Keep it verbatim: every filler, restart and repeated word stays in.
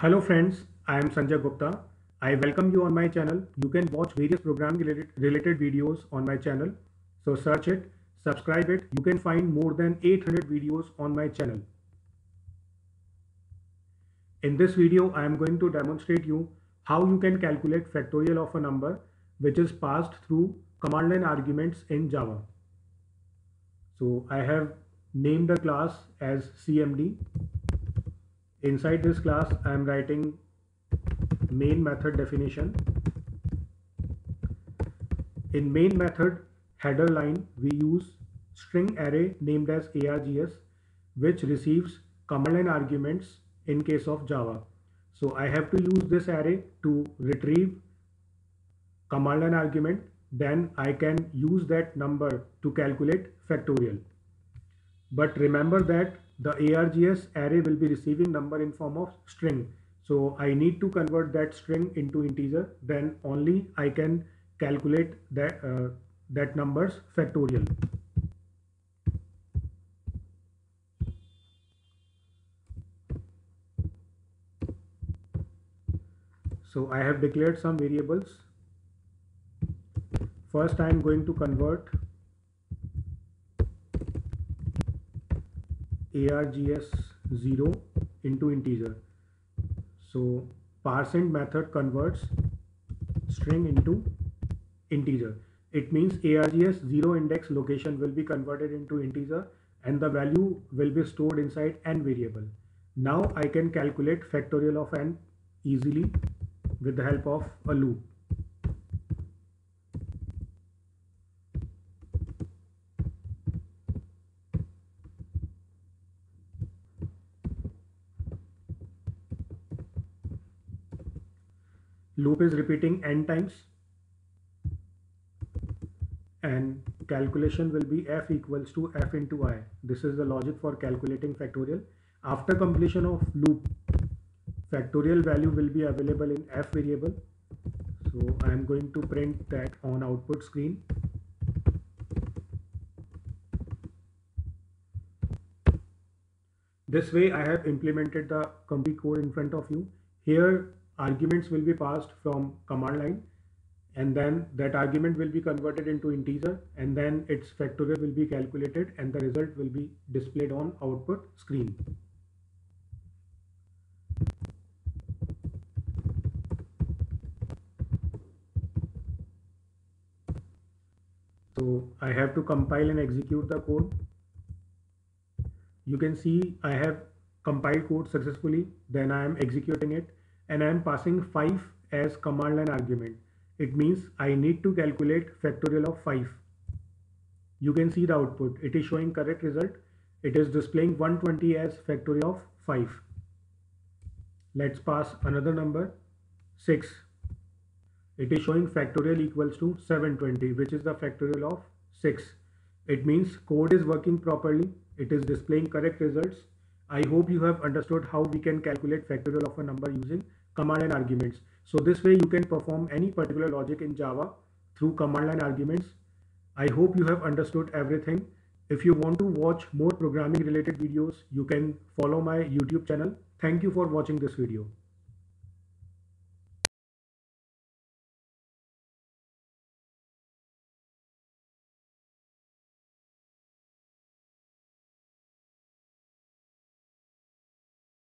Hello friends, I am Sanjay Gupta. I welcome you on my channel. You can watch various programming related, related videos on my channel. So search it, subscribe it. You can find more than eight hundred videos on my channel. In this video, I am going to demonstrate you how you can calculate factorial of a number which is passed through command line arguments in Java. So I have named the class as C M D. Inside this class, I am writing main method definition. In main method header line, we use string array named as args, which receives command line arguments in case of Java. So I have to use this array to retrieve command line argument. Then I can use that number to calculate factorial. But remember that the args array will be receiving number in form of string. So I need to convert that string into integer. Then only I can calculate that, uh, that number's factorial. So I have declared some variables. First I am going to convert args zero into integer. So parseInt method converts string into integer. It means args zero index location will be converted into integer and the value will be stored inside n variable. Now I can calculate factorial of n easily with the help of a loop. Loop is repeating n times and calculation will be f equals to f into I. This is the logic for calculating factorial. After completion of loop, factorial value will be available in f variable. So I am going to print that on output screen. This way I have implemented the complete code in front of you. Here arguments will be passed from command line and then that argument will be converted into integer and then its factorial will be calculated and the result will be displayed on output screen. So I have to compile and execute the code. You can see I have compiled code successfully. Then I am executing it. And I am passing five as command line argument. It means I need to calculate factorial of five. You can see the output. It is showing correct result. It is displaying one hundred twenty as factorial of five. Let's pass another number, six. It is showing factorial equals to seven hundred twenty, which is the factorial of six. It means code is working properly. It is displaying correct results. I hope you have understood how we can calculate factorial of a number using command line arguments. So this way you can perform any particular logic in Java through command line arguments. I hope you have understood everything. If you want to watch more programming related videos, you can follow my YouTube channel. Thank you for watching this video.